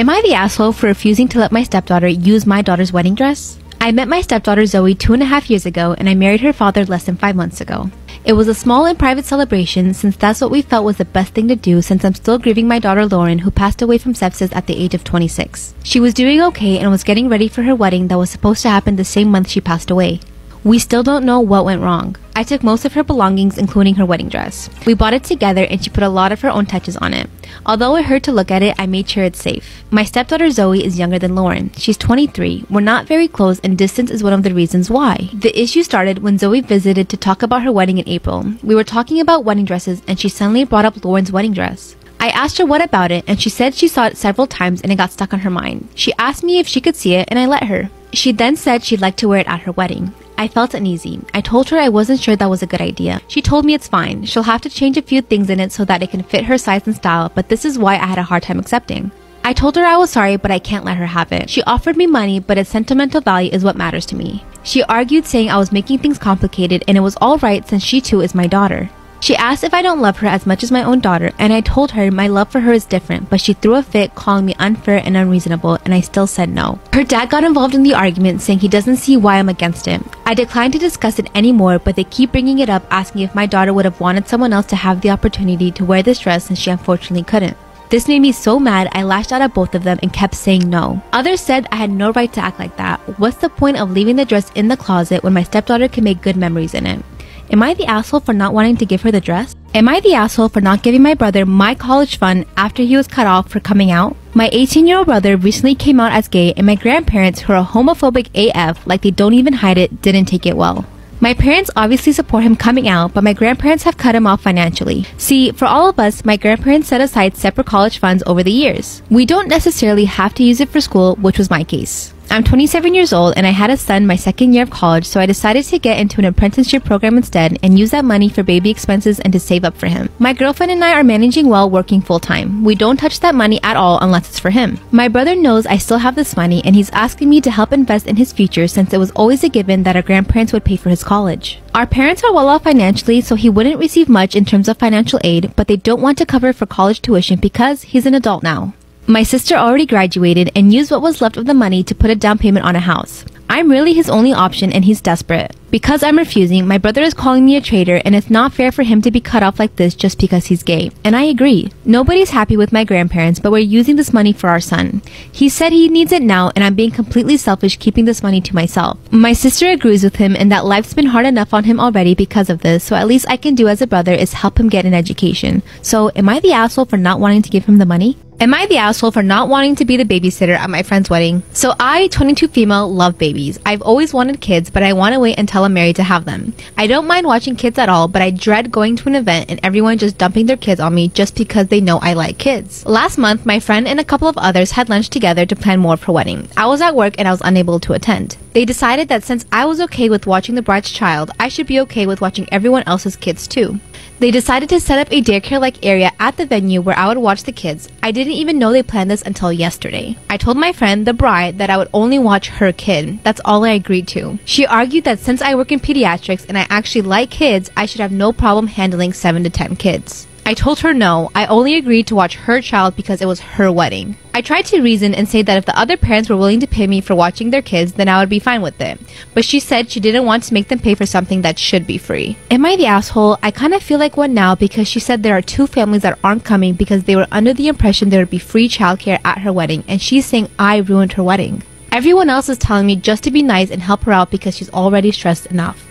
Am I the asshole for refusing to let my stepdaughter use my daughter's wedding dress? I met my stepdaughter Zoe 2.5 years ago, and I married her father less than 5 months ago. It was a small and private celebration, since that's what we felt was the best thing to do, since I'm still grieving my daughter Lauren, who passed away from sepsis at the age of 26. She was doing okay and was getting ready for her wedding that was supposed to happen the same month she passed away. We still don't know what went wrong. I took most of her belongings, including her wedding dress. We bought it together and she put a lot of her own touches on it. Although it hurt to look at it, I made sure it's safe. My stepdaughter Zoe is younger than Lauren. She's 23. We're not very close, and distance is one of the reasons why. The issue started when Zoe visited to talk about her wedding in April. We were talking about wedding dresses and she suddenly brought up Lauren's wedding dress. I asked her what about it, and she said she saw it several times and it got stuck on her mind. She asked me if she could see it, and I let her. She then said she'd like to wear it at her wedding. I felt uneasy. I told her I wasn't sure that was a good idea. She told me it's fine. She'll have to change a few things in it so that it can fit her size and style, but this is why I had a hard time accepting. I told her I was sorry, but I can't let her have it. She offered me money, but its sentimental value is what matters to me. She argued, saying I was making things complicated and it was all right since she too is my daughter. She asked if I don't love her as much as my own daughter, and I told her my love for her is different, but she threw a fit, calling me unfair and unreasonable, and I still said no. Her dad got involved in the argument, saying he doesn't see why I'm against it. I declined to discuss it anymore, but they keep bringing it up, asking if my daughter would have wanted someone else to have the opportunity to wear this dress, and she unfortunately couldn't. This made me so mad, I lashed out at both of them and kept saying no. Others said I had no right to act like that. What's the point of leaving the dress in the closet when my stepdaughter can make good memories in it? Am I the asshole for not wanting to give her the dress? Am I the asshole for not giving my brother my college fund after he was cut off for coming out? My 18-year-old brother recently came out as gay, and my grandparents, who are homophobic AF, like they don't even hide it, didn't take it well. My parents obviously support him coming out, but my grandparents have cut him off financially. See, for all of us, my grandparents set aside separate college funds over the years. We don't necessarily have to use it for school, which was my case. I'm 27 years old and I had a son my second year of college, so I decided to get into an apprenticeship program instead and use that money for baby expenses and to save up for him. My girlfriend and I are managing well, working full-time. We don't touch that money at all unless it's for him. My brother knows I still have this money, and he's asking me to help invest in his future, since it was always a given that our grandparents would pay for his college. Our parents are well off financially, so he wouldn't receive much in terms of financial aid, but they don't want to cover for college tuition because he's an adult now. My sister already graduated and used what was left of the money to put a down payment on a house. I'm really his only option, and he's desperate. Because I'm refusing, my brother is calling me a traitor, and it's not fair for him to be cut off like this just because he's gay. And I agree. Nobody's happy with my grandparents, but we're using this money for our son. He said he needs it now, and I'm being completely selfish, keeping this money to myself. My sister agrees with him, and that life's been hard enough on him already because of this, so at least I can do as a brother is help him get an education. So am I the asshole for not wanting to give him the money? Am I the asshole for not wanting to be the babysitter at my friend's wedding? So I, 22 female, love babies. I've always wanted kids, but I want to wait until I'm married to have them. I don't mind watching kids at all, but I dread going to an event and everyone just dumping their kids on me just because they know I like kids. Last month, my friend and a couple of others had lunch together to plan more for wedding. I was at work and I was unable to attend. They decided that since I was okay with watching the bride's child, I should be okay with watching everyone else's kids too. They decided to set up a daycare-like area at the venue where I would watch the kids. I didn't even know they planned this until yesterday. I told my friend, the bride, that I would only watch her kid. That's all I agreed to. She argued that since I work in pediatrics and I actually like kids, I should have no problem handling 7 to 10 kids. I told her no, I only agreed to watch her child because it was her wedding. I tried to reason and say that if the other parents were willing to pay me for watching their kids, then I would be fine with it. But she said she didn't want to make them pay for something that should be free. Am I the asshole? I kind of feel like one now, because she said there are two families that aren't coming because they were under the impression there would be free childcare at her wedding, and she's saying I ruined her wedding. Everyone else is telling me just to be nice and help her out because she's already stressed enough.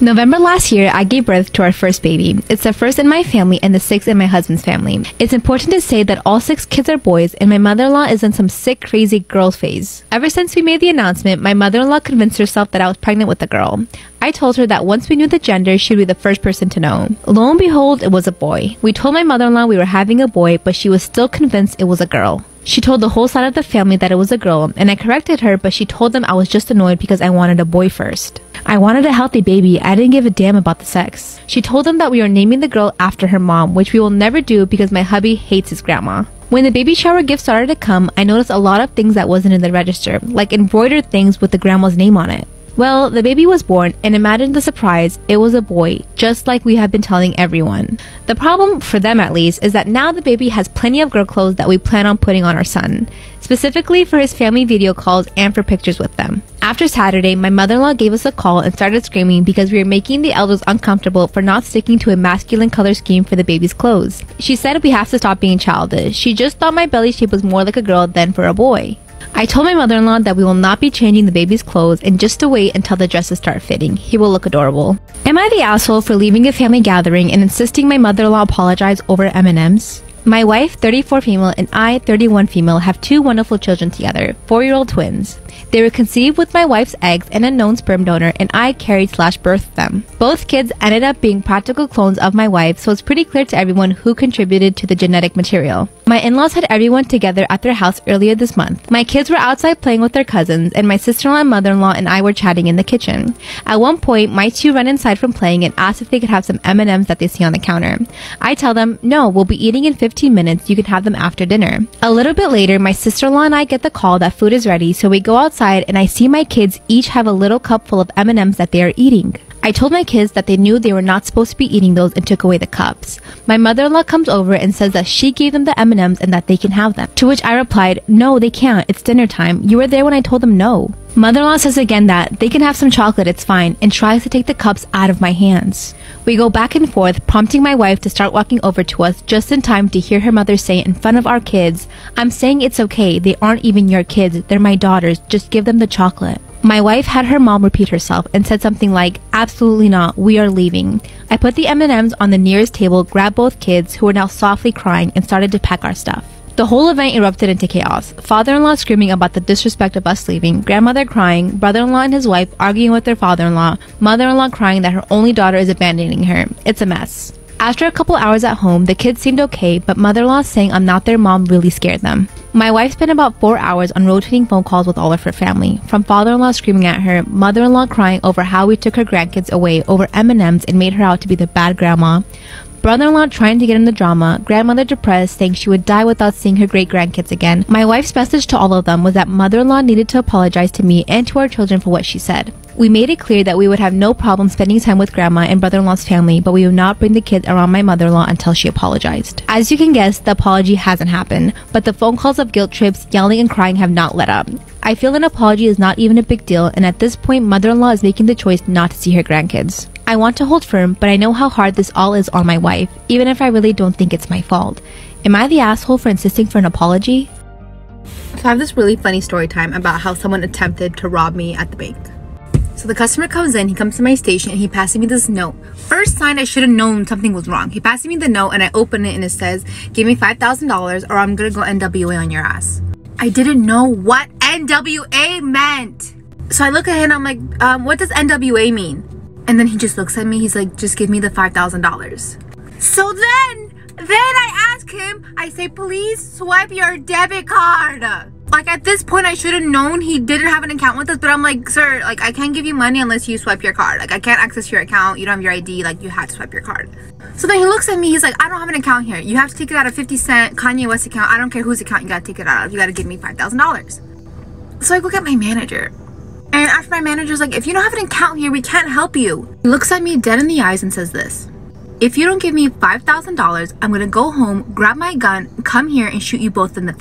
November last year, I gave birth to our first baby. It's the first in my family and the sixth in my husband's family. It's important to say that all 6 kids are boys, and my mother-in-law is in some sick, crazy girl phase. Ever since we made the announcement, my mother-in-law convinced herself that I was pregnant with a girl. I told her that once we knew the gender, she would be the first person to know. Lo and behold, it was a boy. We told my mother-in-law we were having a boy, but she was still convinced it was a girl. She told the whole side of the family that it was a girl, and I corrected her, but she told them I was just annoyed because I wanted a boy first. I wanted a healthy baby. I didn't give a damn about the sex. She told them that we were naming the girl after her mom, which we will never do because my hubby hates his grandma. When the baby shower gift started to come, I noticed a lot of things that wasn't in the register, like embroidered things with the grandma's name on it. Well, the baby was born, and imagine the surprise, it was a boy, just like we have been telling everyone. The problem, for them at least, is that now the baby has plenty of girl clothes that we plan on putting on our son, specifically for his family video calls and for pictures with them. After Saturday, my mother-in-law gave us a call and started screaming because we were making the elders uncomfortable for not sticking to a masculine color scheme for the baby's clothes. She said we have to stop being childish. She just thought my belly shape was more like a girl than for a boy. I told my mother-in-law that we will not be changing the baby's clothes and just to wait until the dresses start fitting. He will look adorable. Am I the asshole for leaving a family gathering and insisting my mother-in-law apologize over M&Ms? My wife, 34 female, and I, 31 female, have two wonderful children together, 4-year-old twins. They were conceived with my wife's eggs and a known sperm donor, and I carried/birthed them. Both kids ended up being practical clones of my wife, so it's pretty clear to everyone who contributed to the genetic material. My in-laws had everyone together at their house earlier this month. My kids were outside playing with their cousins, and my sister-in-law and mother-in-law and I were chatting in the kitchen. At one point, my two ran inside from playing and asked if they could have some M&Ms that they see on the counter. I tell them, no, we'll be eating in 15 minutes, you can have them after dinner. A little bit later, my sister-in-law and I get the call that food is ready, so we go outside and I see my kids each have a little cup full of M&Ms that they are eating. I told my kids that they knew they were not supposed to be eating those and took away the cups. My mother-in-law comes over and says that she gave them the M&Ms and that they can have them. To which I replied, no, they can't, it's dinner time. You were there when I told them no. Mother-in-law says again that they can have some chocolate, it's fine, and tries to take the cups out of my hands. We go back and forth, prompting my wife to start walking over to us just in time to hear her mother say in front of our kids, I'm saying it's okay, they aren't even your kids, they're my daughters, just give them the chocolate. My wife had her mom repeat herself and said something like, absolutely not, we are leaving. I put the M&Ms on the nearest table, grabbed both kids, who were now softly crying, and started to pack our stuff. The whole event erupted into chaos. Father-in-law screaming about the disrespect of us leaving, grandmother crying, brother-in-law and his wife arguing with their father-in-law, mother-in-law crying that her only daughter is abandoning her. It's a mess. After a couple hours at home, the kids seemed okay, but mother-in-law saying I'm not their mom really scared them. My wife spent about 4 hours on rotating phone calls with all of her family, from father-in-law screaming at her, mother-in-law crying over how we took her grandkids away over M&Ms and made her out to be the bad grandma, brother-in-law trying to get in the drama, grandmother depressed, saying she would die without seeing her great-grandkids again. My wife's message to all of them was that mother-in-law needed to apologize to me and to our children for what she said. We made it clear that we would have no problem spending time with grandma and brother-in-law's family, but we would not bring the kids around my mother-in-law until she apologized. As you can guess, the apology hasn't happened, but the phone calls of guilt trips, yelling and crying have not let up. I feel an apology is not even a big deal, and at this point, mother-in-law is making the choice not to see her grandkids. I want to hold firm, but I know how hard this all is on my wife, even if I really don't think it's my fault. Am I the asshole for insisting for an apology? So I have this really funny story time about how someone attempted to rob me at the bank. So the customer comes in, he comes to my station, and he passes me this note. First sign I should have known something was wrong. He passes me the note and I open it and it says, give me $5,000 or I'm gonna go NWA on your ass. I didn't know what NWA meant. So I look at him and I'm like, what does NWA mean? And then he just looks at me, he's like, just give me the $5,000. So then I ask him, I say, please swipe your debit card. Like at this point, I should have known he didn't have an account with us, but I'm like, sir, like I can't give you money unless you swipe your card. Like I can't access your account, you don't have your ID, like you have to swipe your card. So then he looks at me, he's like, I don't have an account here. You have to take it out of 50 Cent, Kanye West account, I don't care whose account you gotta take it out of, you gotta give me $5,000. So I go get my manager. And after my manager's like, if you don't have an account here, we can't help you. He looks at me dead in the eyes and says this, if you don't give me $5,000, I'm gonna go home, grab my gun, come here and shoot you both in the face.